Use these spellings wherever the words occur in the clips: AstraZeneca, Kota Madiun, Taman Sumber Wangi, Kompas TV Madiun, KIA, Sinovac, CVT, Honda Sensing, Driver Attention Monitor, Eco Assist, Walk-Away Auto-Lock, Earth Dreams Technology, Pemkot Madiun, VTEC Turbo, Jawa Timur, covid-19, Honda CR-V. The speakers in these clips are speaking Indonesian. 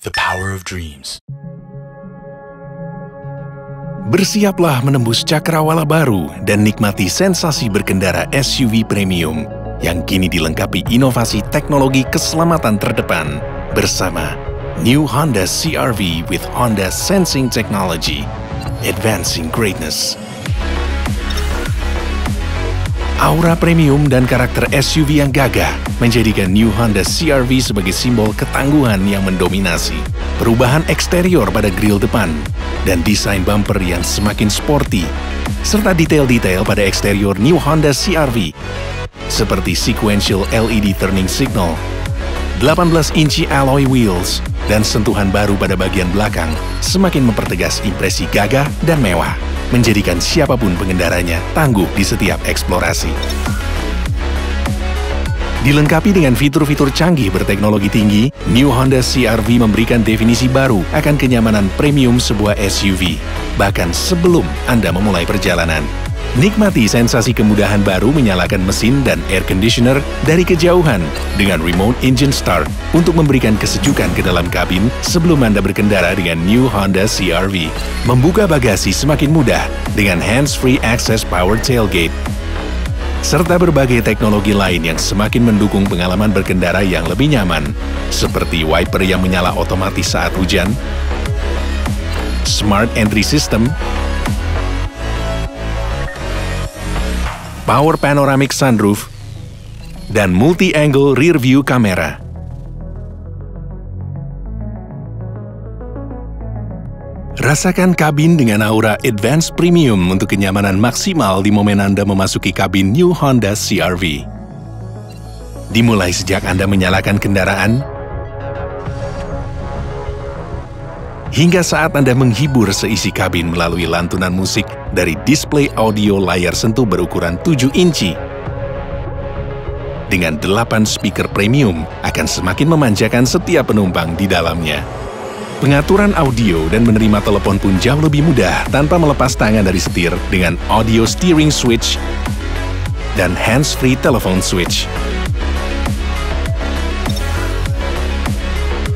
The power of dreams. Bersiaplah menembus cakrawala baru dan nikmati sensasi berkendara SUV premium yang kini dilengkapi inovasi teknologi keselamatan terdepan bersama New Honda CR-V with Honda Sensing Technology, Advancing Greatness. Aura premium dan karakter SUV yang gagah menjadikan New Honda CR-V sebagai simbol ketangguhan yang mendominasi. Perubahan eksterior pada grill depan dan desain bumper yang semakin sporty, serta detail-detail pada eksterior New Honda CR-V, seperti sequential LED turning signal, 18-inci alloy wheels, dan sentuhan baru pada bagian belakang, semakin mempertegas impresi gagah dan mewah, menjadikan siapapun pengendaranya tangguh di setiap eksplorasi. Dilengkapi dengan fitur-fitur canggih berteknologi tinggi, New Honda CR-V memberikan definisi baru akan kenyamanan premium sebuah SUV, bahkan sebelum Anda memulai perjalanan. Nikmati sensasi kemudahan baru menyalakan mesin dan air conditioner dari kejauhan dengan remote engine start untuk memberikan kesejukan ke dalam kabin sebelum Anda berkendara dengan New Honda CR-V. Membuka bagasi semakin mudah dengan hands-free access power tailgate, serta berbagai teknologi lain yang semakin mendukung pengalaman berkendara yang lebih nyaman, seperti wiper yang menyala otomatis saat hujan, smart entry system, power panoramic sunroof, dan multi-angle rear view camera. Rasakan kabin dengan aura Advanced Premium untuk kenyamanan maksimal di momen Anda memasuki kabin New Honda CR-V. Dimulai sejak Anda menyalakan kendaraan, hingga saat Anda menghibur seisi kabin melalui lantunan musik dari display audio layar sentuh berukuran 7 inci. Dengan 8 speaker premium akan semakin memanjakan setiap penumpang di dalamnya. Pengaturan audio dan menerima telepon pun jauh lebih mudah tanpa melepas tangan dari setir dengan audio steering switch dan hands-free telephone switch.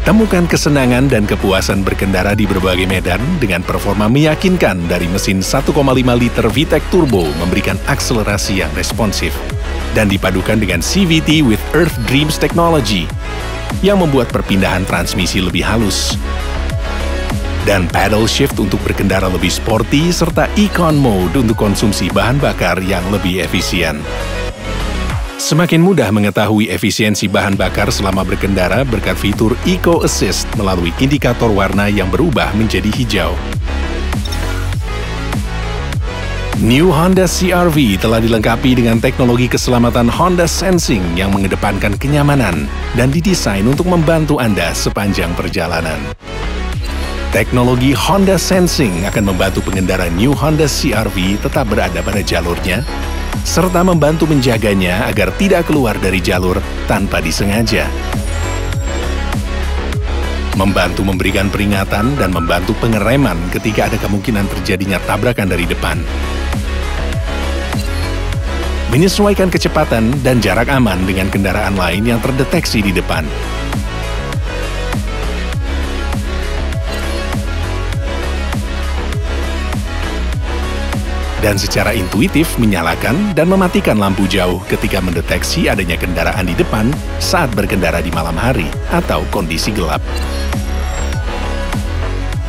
Temukan kesenangan dan kepuasan berkendara di berbagai medan dengan performa meyakinkan dari mesin 1,5 liter VTEC Turbo memberikan akselerasi yang responsif dan dipadukan dengan CVT with Earth Dreams Technology yang membuat perpindahan transmisi lebih halus, dan pedal shift untuk berkendara lebih sporty, serta econ mode untuk konsumsi bahan bakar yang lebih efisien. Semakin mudah mengetahui efisiensi bahan bakar selama berkendara berkat fitur Eco Assist melalui indikator warna yang berubah menjadi hijau. New Honda CR-V telah dilengkapi dengan teknologi keselamatan Honda Sensing yang mengedepankan kenyamanan dan didesain untuk membantu Anda sepanjang perjalanan. Teknologi Honda Sensing akan membantu pengendara New Honda CR-V tetap berada pada jalurnya, serta membantu menjaganya agar tidak keluar dari jalur tanpa disengaja, membantu memberikan peringatan dan membantu pengereman ketika ada kemungkinan terjadinya tabrakan dari depan, menyesuaikan kecepatan dan jarak aman dengan kendaraan lain yang terdeteksi di depan, dan secara intuitif menyalakan dan mematikan lampu jauh ketika mendeteksi adanya kendaraan di depan saat berkendara di malam hari atau kondisi gelap.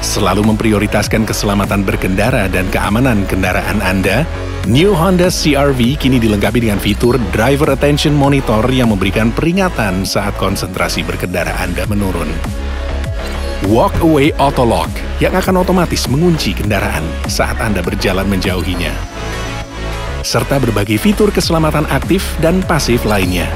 Selalu memprioritaskan keselamatan berkendara dan keamanan kendaraan Anda, New Honda CR-V kini dilengkapi dengan fitur Driver Attention Monitor yang memberikan peringatan saat konsentrasi berkendara Anda menurun. Walk-Away Auto-Lock yang akan otomatis mengunci kendaraan saat Anda berjalan menjauhinya, serta berbagai fitur keselamatan aktif dan pasif lainnya.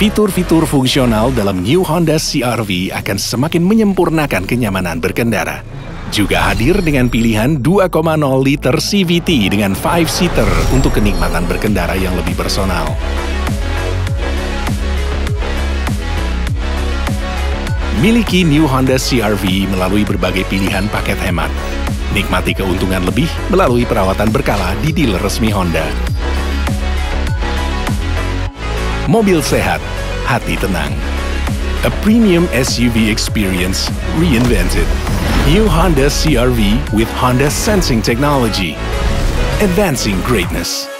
Fitur-fitur fungsional dalam New Honda CR-V akan semakin menyempurnakan kenyamanan berkendara. Juga hadir dengan pilihan 2,0 liter CVT dengan 5-seater untuk kenikmatan berkendara yang lebih personal. Miliki new Honda CR-V melalui berbagai pilihan paket hemat. Nikmati keuntungan lebih melalui perawatan berkala di dealer resmi Honda. Mobil sehat, hati tenang. A premium SUV experience reinvented. New Honda CR-V with Honda Sensing technology. Advancing greatness.